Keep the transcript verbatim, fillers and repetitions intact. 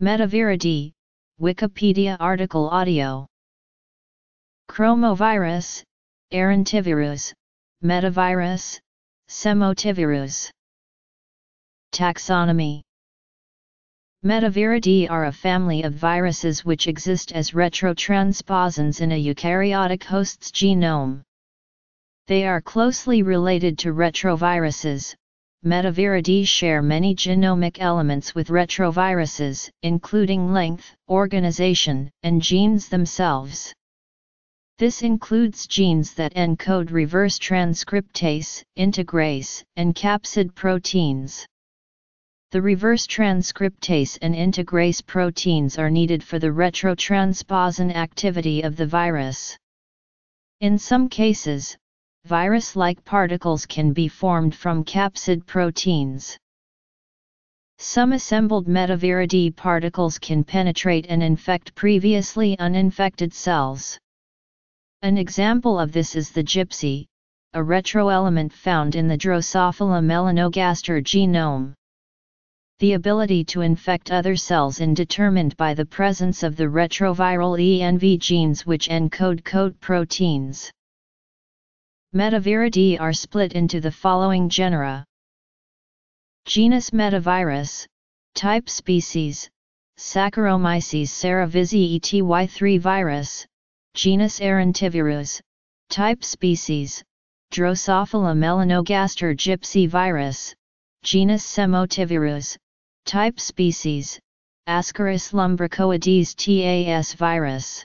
Metaviridae, Wikipedia article audio. Chromovirus, Errantivirus, Metavirus, Semotivirus. Taxonomy. Metaviridae are a family of viruses which exist as retrotransposons in a eukaryotic host's genome. They are closely related to retroviruses. Metaviridae share many genomic elements with retroviruses, including length, organization, and genes themselves. This includes genes that encode reverse transcriptase, integrase, and capsid proteins. The reverse transcriptase and integrase proteins are needed for the retrotransposon activity of the virus. In some cases, virus-like particles can be formed from capsid proteins. Some assembled metaviridae particles can penetrate and infect previously uninfected cells. An example of this is the Gypsy, a retroelement found in the Drosophila melanogaster genome. The ability to infect other cells is determined by the presence of the retroviral E N V genes which encode coat proteins. Metaviridae are split into the following genera. Genus Metavirus, type species, Saccharomyces cerevisiae T Y three virus, genus Errantivirus, type species, Drosophila melanogaster Gypsy virus, genus Semotivirus, type species, Ascaris lumbricoides T A S virus.